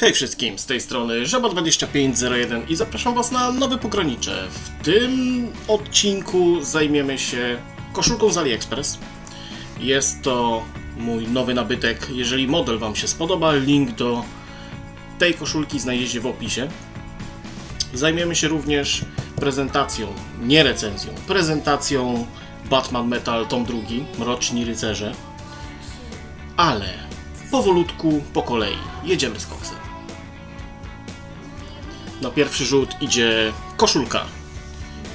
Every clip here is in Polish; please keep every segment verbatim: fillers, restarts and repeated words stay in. Hej wszystkim, z tej strony Żaba dwa tysiące pięćset jeden i zapraszam was na nowe Pogranicze. W tym odcinku zajmiemy się koszulką z AliExpress. Jest to mój nowy nabytek. Jeżeli model wam się spodoba, link do tej koszulki znajdziecie w opisie. Zajmiemy się również prezentacją, nie recenzją, prezentacją Batman Metal tom drugi, Mroczni Rycerze. Ale powolutku, po kolei. Jedziemy z koksem. Na pierwszy rzut idzie koszulka.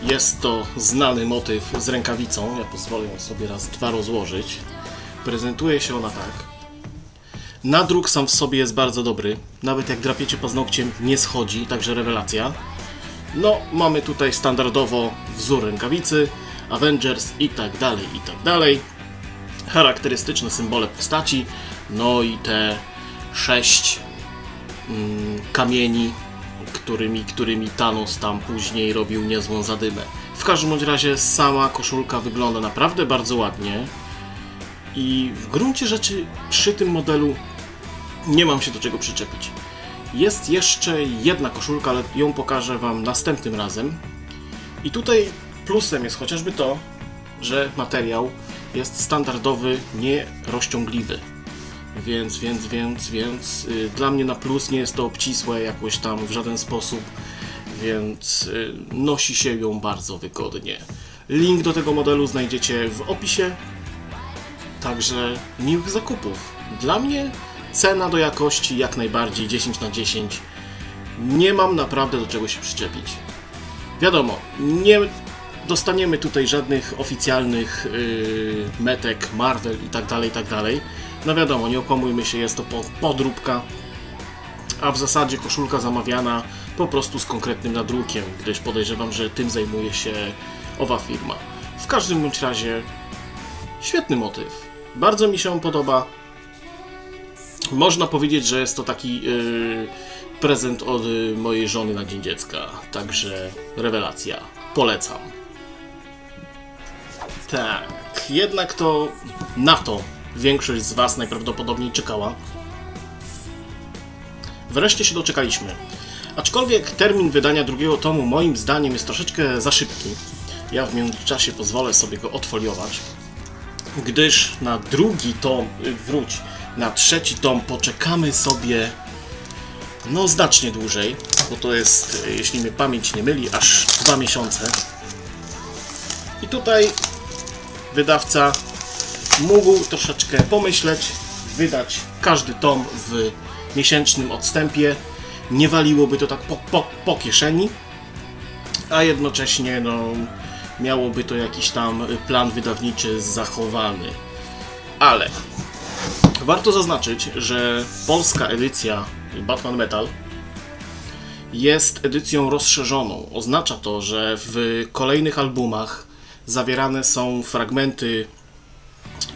Jest to znany motyw z rękawicą. Ja pozwolę ją sobie raz, dwa rozłożyć. Prezentuje się ona tak. Nadruk sam w sobie jest bardzo dobry. Nawet jak drapiecie paznokciem, nie schodzi, także rewelacja. No, mamy tutaj standardowo wzór rękawicy, Avengers i tak dalej, i tak dalej. Charakterystyczne symbole postaci, no i te sześć mm, kamieni, którymi, którymi Thanos tam później robił niezłą zadymę. W każdym bądź razie sama koszulka wygląda naprawdę bardzo ładnie i w gruncie rzeczy przy tym modelu nie mam się do czego przyczepić. Jest jeszcze jedna koszulka, ale ją pokażę wam następnym razem. I tutaj plusem jest chociażby to, że materiał jest standardowy, nierozciągliwy. Więc, więc, więc, więc yy, dla mnie na plus, nie jest to obcisłe jakoś tam w żaden sposób, więc yy, nosi się ją bardzo wygodnie. Link do tego modelu znajdziecie w opisie, także miłych zakupów. Dla mnie cena do jakości jak najbardziej dziesięć na dziesięć. Nie mam naprawdę do czego się przyczepić. Wiadomo, nie dostaniemy tutaj żadnych oficjalnych yy, metek, Marvel i tak dalej, i tak dalej. No wiadomo, nie okłamujmy się, jest to podróbka, a w zasadzie koszulka zamawiana po prostu z konkretnym nadrukiem, gdyż podejrzewam, że tym zajmuje się owa firma. W każdym bądź razie świetny motyw. Bardzo mi się on podoba. Można powiedzieć, że jest to taki yy, prezent od yy, mojej żony na Dzień Dziecka. Także rewelacja. Polecam. Tak, jednak to na to większość z was najprawdopodobniej czekała. Wreszcie się doczekaliśmy. Aczkolwiek termin wydania drugiego tomu moim zdaniem jest troszeczkę za szybki. Ja w międzyczasie pozwolę sobie go odfoliować, gdyż na drugi tom, wróć, na trzeci tom poczekamy sobie no znacznie dłużej, bo to jest, jeśli mnie pamięć nie myli, aż dwa miesiące. I tutaj wydawca mógł troszeczkę pomyśleć, wydać każdy tom w miesięcznym odstępie. Nie waliłoby to tak po, po, po kieszeni, a jednocześnie no, miałoby to jakiś tam plan wydawniczy zachowany. Ale warto zaznaczyć, że polska edycja Batman Metal jest edycją rozszerzoną. Oznacza to, że w kolejnych albumach zawierane są fragmenty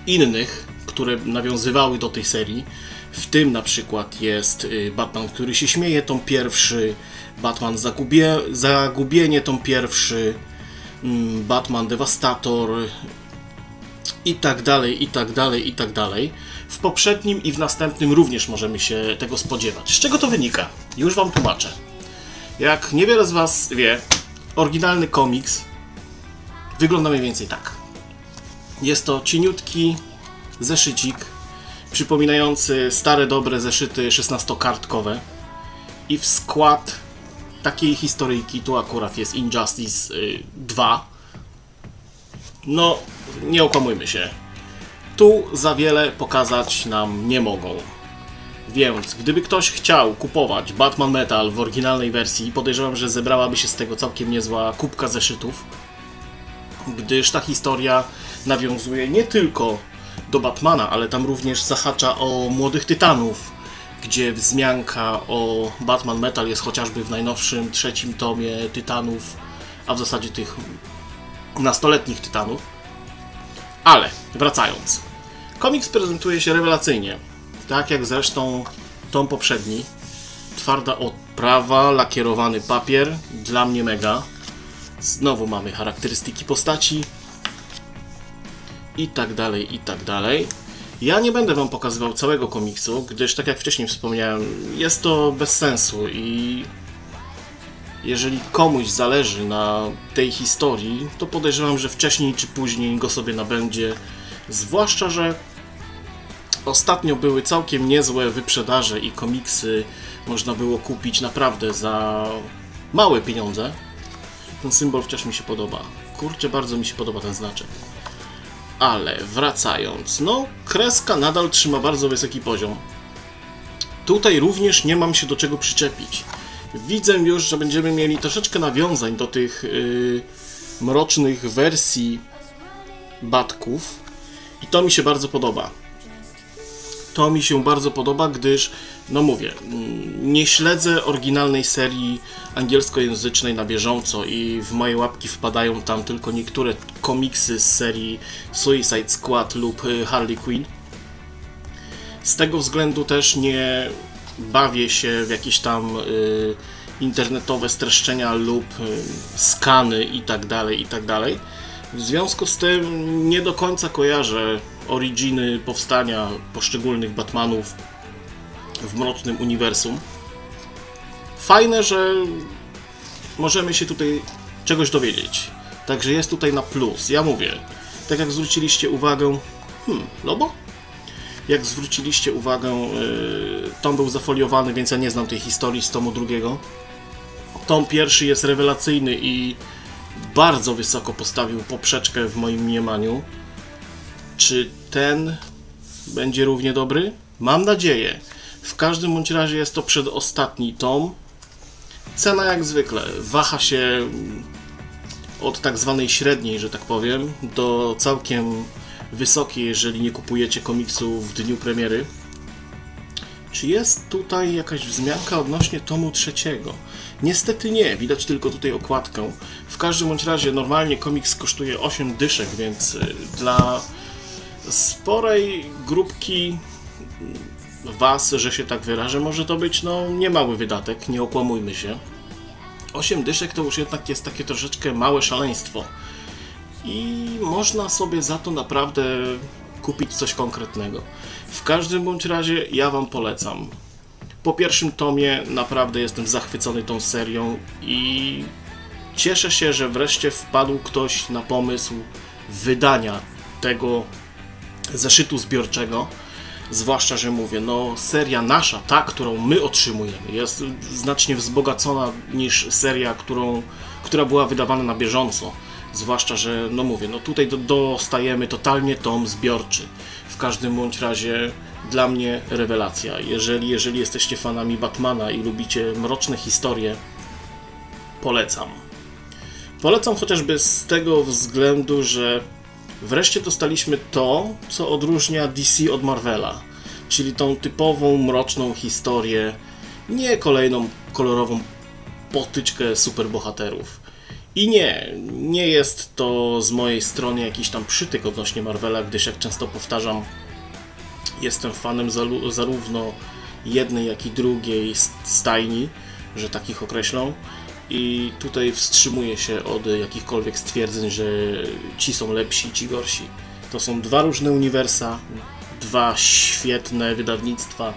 innych, które nawiązywały do tej serii. W tym na przykład jest Batman, który się śmieje, tom pierwszy, Batman Zagubie, Zagubienie, tom pierwszy, Batman Dewastator i tak dalej, i tak dalej, i tak dalej. W poprzednim i w następnym również możemy się tego spodziewać. Z czego to wynika? Już wam tłumaczę. Jak niewiele z was wie, oryginalny komiks wygląda mniej więcej tak. Jest to cieniutki zeszycik przypominający stare, dobre zeszyty szesnastokartkowe i w skład takiej historyjki tu akurat jest Injustice dwa. No, nie okłamujmy się. Tu za wiele pokazać nam nie mogą. Więc gdyby ktoś chciał kupować Batman Metal w oryginalnej wersji, podejrzewam, że zebrałaby się z tego całkiem niezła kubka zeszytów, gdyż ta historia nawiązuje nie tylko do Batmana, ale tam również zahacza o Młodych Tytanów, gdzie wzmianka o Batman Metal jest chociażby w najnowszym trzecim tomie Tytanów, a w zasadzie tych nastoletnich Tytanów. Ale wracając, komiks prezentuje się rewelacyjnie, tak jak zresztą tom poprzedni. Twarda odprawa, lakierowany papier, dla mnie mega. Znowu mamy charakterystyki postaci i tak dalej, i tak dalej. Ja nie będę wam pokazywał całego komiksu, gdyż tak jak wcześniej wspomniałem, jest to bez sensu i jeżeli komuś zależy na tej historii, to podejrzewam, że wcześniej czy później go sobie nabędzie, zwłaszcza, że ostatnio były całkiem niezłe wyprzedaże i komiksy można było kupić naprawdę za małe pieniądze. Ten symbol wciąż mi się podoba. Kurczę, bardzo mi się podoba ten znaczek. Ale wracając, no kreska nadal trzyma bardzo wysoki poziom. Tutaj również nie mam się do czego przyczepić. Widzę już, że będziemy mieli troszeczkę nawiązań do tych yy, mrocznych wersji Batków. I to mi się bardzo podoba. To mi się bardzo podoba, gdyż, no mówię, nie śledzę oryginalnej serii angielskojęzycznej na bieżąco i w moje łapki wpadają tam tylko niektóre komiksy z serii Suicide Squad lub Harley Quinn. Z tego względu też nie bawię się w jakieś tam y, internetowe streszczenia lub y, skany itd., itd. W związku z tym nie do końca kojarzę originy powstania poszczególnych Batmanów w mrocznym uniwersum. Fajne, że możemy się tutaj czegoś dowiedzieć. Także jest tutaj na plus. Ja mówię, tak jak zwróciliście uwagę... Hmm, Lobo? Jak zwróciliście uwagę, yy, tom był zafoliowany, więc ja nie znam tej historii z tomu drugiego. Tom pierwszy jest rewelacyjny i bardzo wysoko postawił poprzeczkę w moim mniemaniu. Czy ten będzie równie dobry? Mam nadzieję. W każdym bądź razie jest to przedostatni tom. Cena jak zwykle waha się od tak zwanej średniej, że tak powiem, do całkiem wysokiej, jeżeli nie kupujecie komiksu w dniu premiery. Czy jest tutaj jakaś wzmianka odnośnie tomu trzeciego? Niestety nie, widać tylko tutaj okładkę. W każdym bądź razie normalnie komiks kosztuje osiem dyszek, więc dla sporej grupki was, że się tak wyrażę, może to być no niemały wydatek, nie okłamujmy się. osiem dyszek to już jednak jest takie troszeczkę małe szaleństwo i można sobie za to naprawdę kupić coś konkretnego. W każdym bądź razie ja wam polecam. Po pierwszym tomie naprawdę jestem zachwycony tą serią i cieszę się, że wreszcie wpadł ktoś na pomysł wydania tego zeszytu zbiorczego. Zwłaszcza, że mówię, no seria nasza, ta, którą my otrzymujemy, jest znacznie wzbogacona niż seria, którą, która była wydawana na bieżąco. Zwłaszcza, że no mówię, no tutaj do, dostajemy totalnie tom zbiorczy. W każdym bądź razie dla mnie rewelacja. Jeżeli, jeżeli jesteście fanami Batmana i lubicie mroczne historie, polecam. Polecam chociażby z tego względu, że wreszcie dostaliśmy to, co odróżnia D C od Marvela, czyli tą typową, mroczną historię, nie kolejną kolorową potyczkę superbohaterów. I nie, nie jest to z mojej strony jakiś tam przytyk odnośnie Marvela, gdyż jak często powtarzam, jestem fanem zarówno jednej, jak i drugiej stajni, że takich określą. I tutaj wstrzymuję się od jakichkolwiek stwierdzeń, że ci są lepsi, ci gorsi. To są dwa różne uniwersa, dwa świetne wydawnictwa,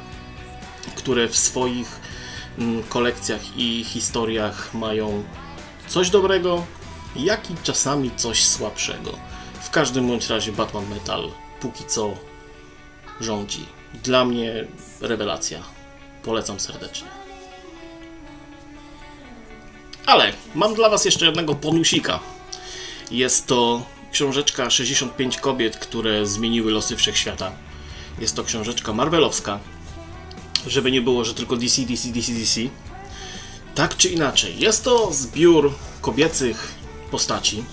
które w swoich kolekcjach i historiach mają coś dobrego, jak i czasami coś słabszego. W każdym bądź razie Batman Metal póki co rządzi. Dla mnie rewelacja. Polecam serdecznie. Ale mam dla was jeszcze jednego bonusika. Jest to książeczka sześćdziesiąt pięć kobiet, które zmieniły losy wszechświata. Jest to książeczka marvelowska. Żeby nie było, że tylko D C, D C, D C, D C. Tak czy inaczej, jest to zbiór kobiecych postaci,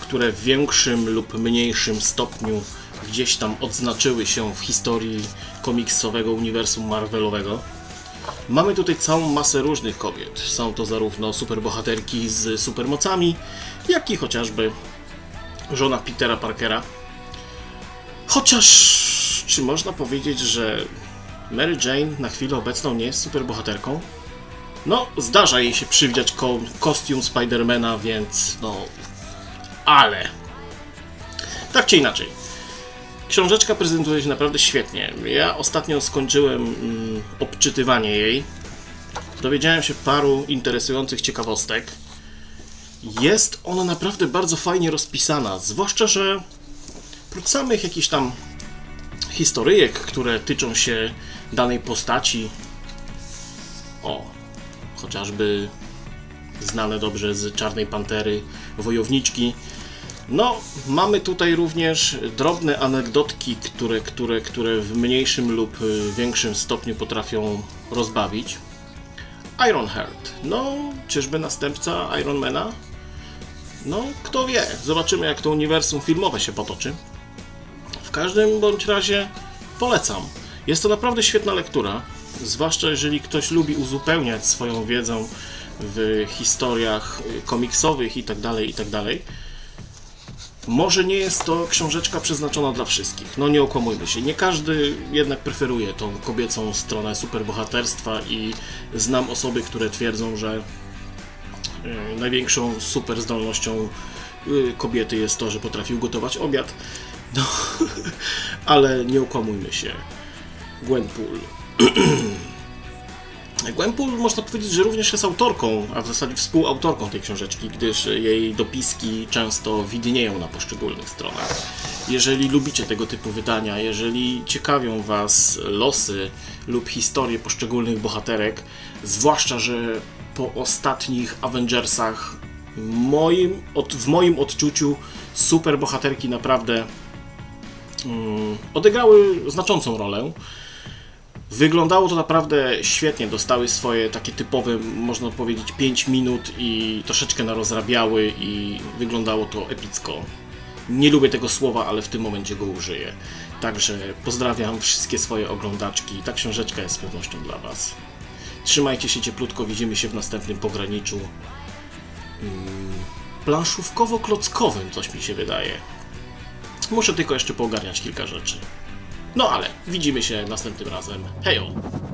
które w większym lub mniejszym stopniu gdzieś tam odznaczyły się w historii komiksowego uniwersum marvelowego. Mamy tutaj całą masę różnych kobiet. Są to zarówno superbohaterki z supermocami, jak i chociażby żona Petera Parkera. Chociaż, czy można powiedzieć, że Mary Jane na chwilę obecną nie jest superbohaterką? No, zdarza jej się przywdziać ko kostium Spidermana, więc no... Ale... Tak czy inaczej. Książeczka prezentuje się naprawdę świetnie. Ja ostatnio skończyłem mm, obczytywanie jej. Dowiedziałem się paru interesujących ciekawostek. Jest ona naprawdę bardzo fajnie rozpisana, zwłaszcza, że prócz samych jakichś tam historyjek, które tyczą się danej postaci, o, chociażby znane dobrze z Czarnej Pantery, wojowniczki, no, mamy tutaj również drobne anegdotki, które, które, które w mniejszym lub większym stopniu potrafią rozbawić. Iron Heart. No, czyżby następca Ironmana? No, kto wie. Zobaczymy, jak to uniwersum filmowe się potoczy. W każdym bądź razie polecam. Jest to naprawdę świetna lektura, zwłaszcza jeżeli ktoś lubi uzupełniać swoją wiedzę w historiach komiksowych itd., itd. Może nie jest to książeczka przeznaczona dla wszystkich. No nie okłamujmy się. Nie każdy jednak preferuje tą kobiecą stronę superbohaterstwa i znam osoby, które twierdzą, że największą superzdolnością kobiety jest to, że potrafi ugotować obiad. No, ale nie okłamujmy się. Gwenpool. Gwenpool, można powiedzieć, że również jest autorką, a w zasadzie współautorką tej książeczki, gdyż jej dopiski często widnieją na poszczególnych stronach. Jeżeli lubicie tego typu wydania, jeżeli ciekawią Was losy lub historie poszczególnych bohaterek, zwłaszcza, że po ostatnich Avengersach moim, od, w moim odczuciu super bohaterki naprawdę mm, odegrały znaczącą rolę. Wyglądało to naprawdę świetnie, dostały swoje takie typowe, można powiedzieć, pięć minut i troszeczkę narozrabiały i wyglądało to epicko. Nie lubię tego słowa, ale w tym momencie go użyję. Także pozdrawiam wszystkie swoje oglądaczki. Ta książeczka jest z pewnością dla Was. Trzymajcie się cieplutko, widzimy się w następnym pograniczu. Planszówkowo-klockowym, coś mi się wydaje. Muszę tylko jeszcze poogarniać kilka rzeczy. No ale widzimy się następnym razem. Hejo!